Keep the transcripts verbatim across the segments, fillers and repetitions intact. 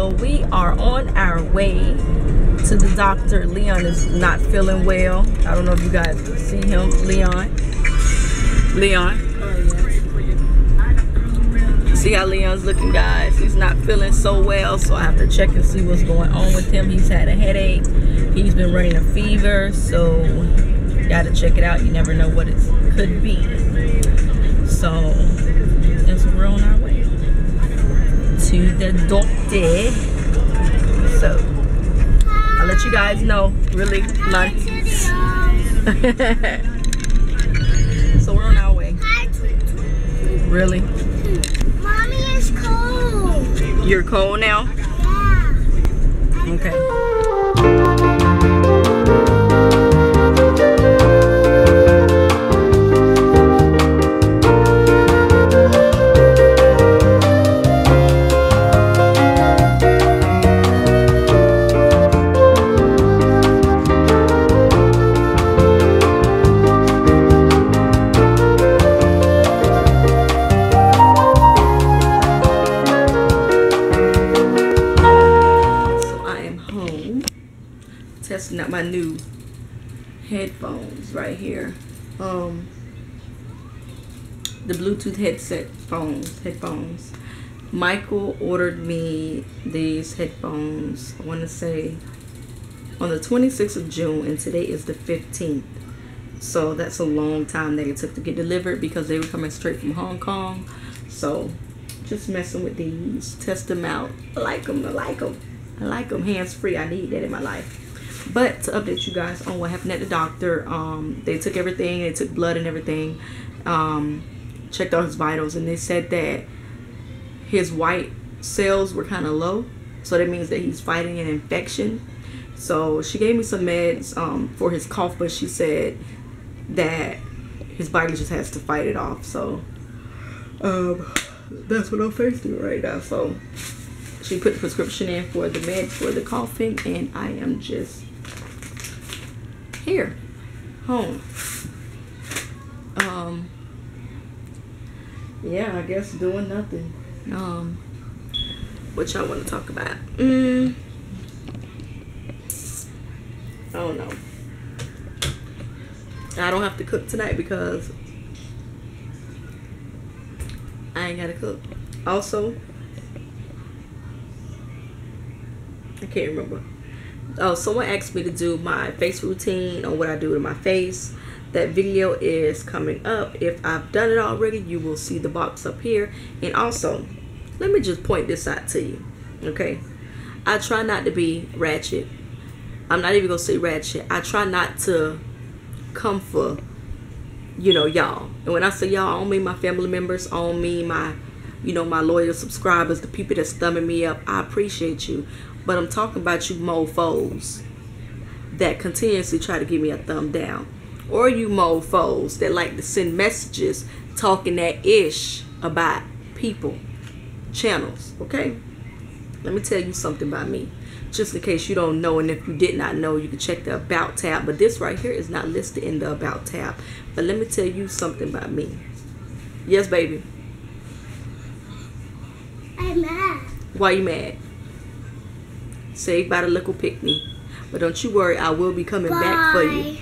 So we are on our way to the doctor. Leon is not feeling well. I don't know if you guys see him. Leon. Leon. See how Leon's looking, guys? He's not feeling so well, so I have to check and see what's going on with him. He's had a headache. He's been running a fever, so gotta check it out. You never know what it could be. So, and so we're on our way to the doctor. So, I'll let you guys know, really, lunch. So we're on our way. Really? Mommy is cold. You're cold now? Yeah. Okay. Testing out my new headphones right here. Um, the Bluetooth headset phones, headphones. Michael ordered me these headphones, I want to say, on the twenty-sixth of June, and today is the fifteenth. So that's a long time that it took to get delivered because they were coming straight from Hong Kong. So just messing with these, test them out. I like them, I like them. I like them hands-free. I need that in my life. But to update you guys on what happened at the doctor, um, they took everything, they took blood and everything, um, checked out his vitals, and they said that his white cells were kind of low, so that means that he's fighting an infection. So she gave me some meds um, for his cough, but she said that his body just has to fight it off. So um, that's what I'm facing right now. So she put the prescription in for the med for the coughing, and I am just here, home. Um, yeah, I guess doing nothing. Um, what y'all want to talk about? Mm, I don't know. I don't have to cook tonight because I ain't gotta cook. Also, I can't remember. Oh, someone asked me to do my face routine on what I do to my face. That video is coming up. If I've done it already, you will see the box up here. And also, let me just point this out to you, okay? I try not to be ratchet. I'm not even gonna say ratchet. I try not to come for, you know, y'all. And when I say y'all, I don't mean my family members, I don't mean my, you know, my loyal subscribers, the people that's thumbing me up. I appreciate you. But I'm talking about you mofos that continuously try to give me a thumb down. Or you mofos that like to send messages talking that ish about people, channels, okay? Let me tell you something about me. Just in case you don't know, and if you did not know, you can check the About tab. But this right here is not listed in the About tab. But let me tell you something about me. Yes, baby? I'm mad. Why you mad? Saved by the Little Picnic. But don't you worry, I will be coming bye. back for you.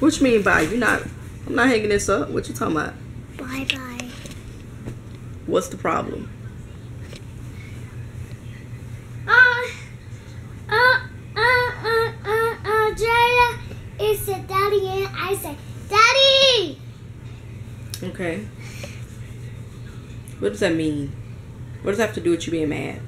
What you mean by? You're not, I'm not hanging this up. What you talking about? Bye bye. What's the problem? Uh, uh, uh, uh, uh, uh, Jaya, it said daddy and I said daddy. Okay. What does that mean? What does that have to do with you being mad?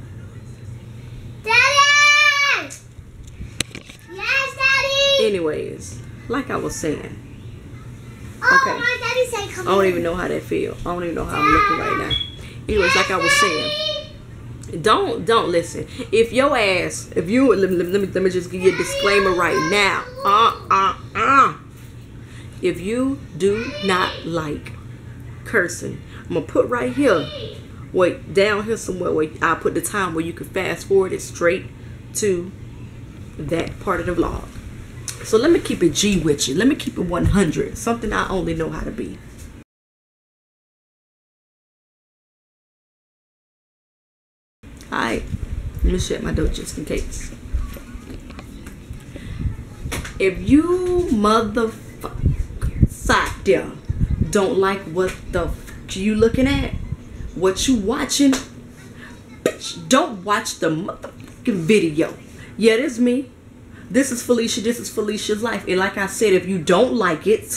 Anyways, like I was saying. Okay. Oh, my daddy said come I don't in. even know how that feels. I don't even know how I'm looking right now. Anyways, yes, like I was saying. Daddy. Don't, don't listen. If your ass, if you, let me, let me, let me just give you a disclaimer right now. Uh, uh, uh. If you do not like cursing, I'm going to put right here, wait, down here somewhere, where I put the time where you can fast forward it straight to that part of the vlog. So let me keep it G with you. Let me keep it one hundred. Something I only know how to be. All right. Let me shut my door just in case. If you motherfucker sat there don't like what the fuck you looking at, what you watching, bitch, don't watch the motherfucking video. Yeah, it is me. This is Felicia. This is Felicia's Life. And like I said, if you don't like it,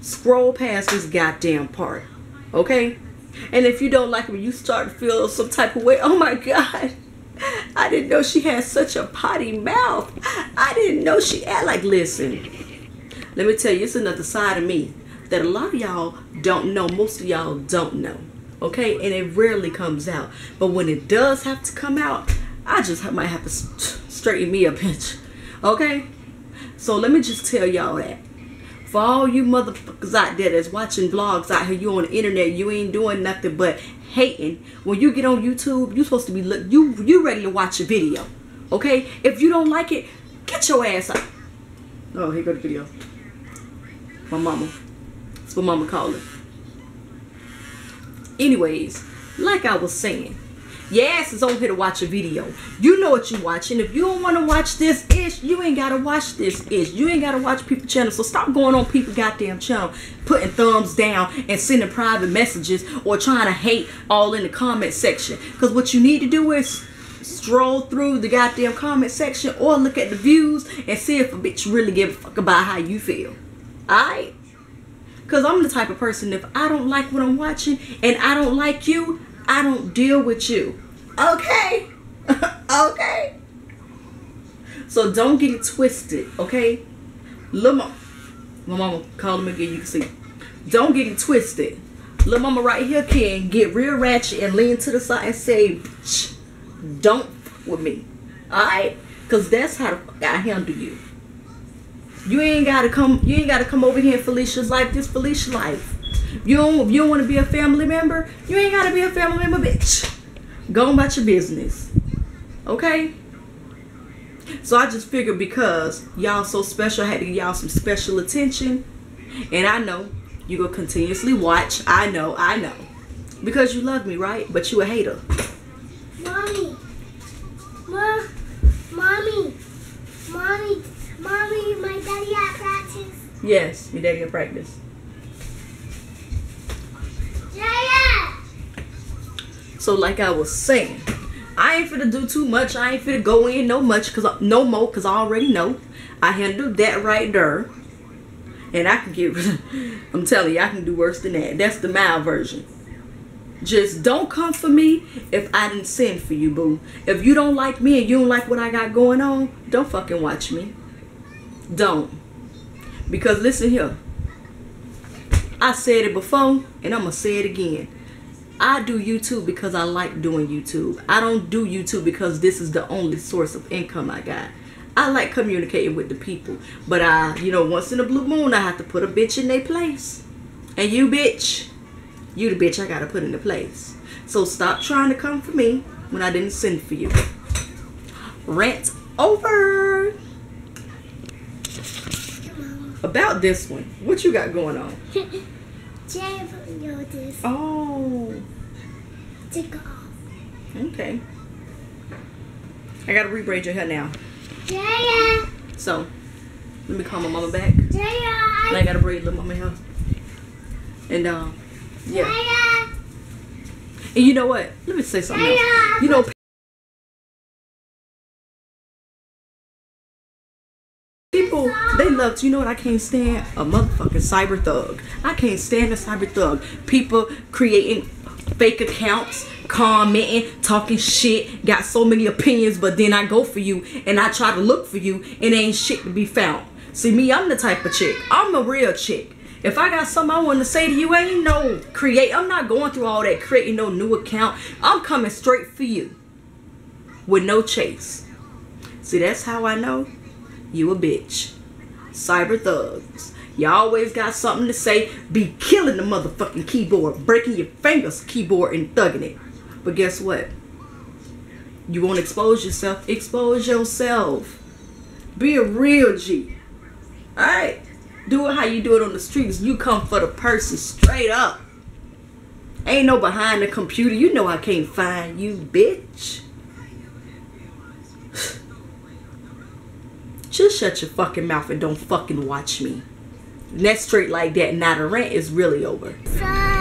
scroll past this goddamn part. Okay? And if you don't like it, you start to feel some type of way. Oh my God. I didn't know she had such a potty mouth. I didn't know she act like, listen. Let me tell you, it's another side of me that a lot of y'all don't know. Most of y'all don't know. Okay? And it rarely comes out. But when it does have to come out, I just might have to straighten me a pinch. Okay? So let me just tell y'all that. For all you motherfuckers out there that's watching vlogs out here, you on the internet, you ain't doing nothing but hating. When you get on YouTube, you supposed to be look, you you ready to watch a video, okay? If you don't like it, get your ass out. Oh, here go the video. My mama. That's what mama called it. Anyways, like I was saying, your ass is on here to watch a video. You know what you watching. If you don't want to watch this ish, you ain't gotta watch this ish. You ain't gotta watch people's channel. So stop going on people's goddamn channel, putting thumbs down and sending private messages or trying to hate all in the comment section. Cause what you need to do is stroll through the goddamn comment section or look at the views and see if a bitch really give a fuck about how you feel. Alright? Cause I'm the type of person, if I don't like what I'm watching and I don't like you, I don't deal with you. Okay? Okay? So don't get it twisted, okay? Lil' mama. My mama called him again, you can see. Don't get it twisted. Lil' mama right here can get real ratchet and lean to the side and say, bitch, don't fuck with me. Alright? Because that's how the fuck I handle you. You ain't gotta come, you ain't gotta come over here in Felicia's Life. This Felicia Life. You don't, you don't want to be a family member? You ain't got to be a family member, bitch. Go about your business. Okay? So I just figured because y'all so special, I had to give y'all some special attention. And I know you gonna continuously watch. I know, I know. Because you love me, right? But you a hater. Mommy. Ma Mommy. Mommy. Mommy, my daddy at practice. Yes, your daddy at practice. So like I was saying, I ain't finna do too much. I ain't finna go in no much, cause I, no more, cause I already know I handled that right there, and I can get. I'm telling you, I can do worse than that. That's the mild version. Just don't come for me if I didn't send for you, boo. If you don't like me and you don't like what I got going on, don't fucking watch me. Don't, because listen here. I said it before, and I'm gonna say it again. I do YouTube because I like doing YouTube. I don't do YouTube because this is the only source of income I got. I like communicating with the people. But I, you know, once in a blue moon, I have to put a bitch in their place. And you, bitch, you the bitch I gotta put in the place. So stop trying to come for me when I didn't send for you. Rant over. About this one, what you got going on? Oh. Okay. I gotta rebraid your hair now. Yeah. So, let me call my mama back. Yeah. And I gotta braid little mama hair. And um, yeah. yeah. And you know what? Let me say something else. Yeah. You know. They love, you know what I can't stand? A motherfucking cyber thug. I can't stand a cyber thug. People creating fake accounts, commenting, talking shit, got so many opinions, but then I go for you and I try to look for you and ain't shit to be found. See me, I'm the type of chick. I'm a real chick. If I got something I want to say to you, ain't no create. I'm not going through all that creating no new account. I'm coming straight for you with no chase. See, that's how I know you a bitch. Cyber thugs. You always got something to say. Be killing the motherfucking keyboard. Breaking your fingers keyboard and thugging it. But guess what? You won't expose yourself. Expose yourself. Be a real G. Alright? Do it how you do it on the streets. You come for the person straight up. Ain't no behind the computer. You know I can't find you, bitch. just shut your fucking mouth and don't fucking watch me. And that's straight like that, now the rant is really over. So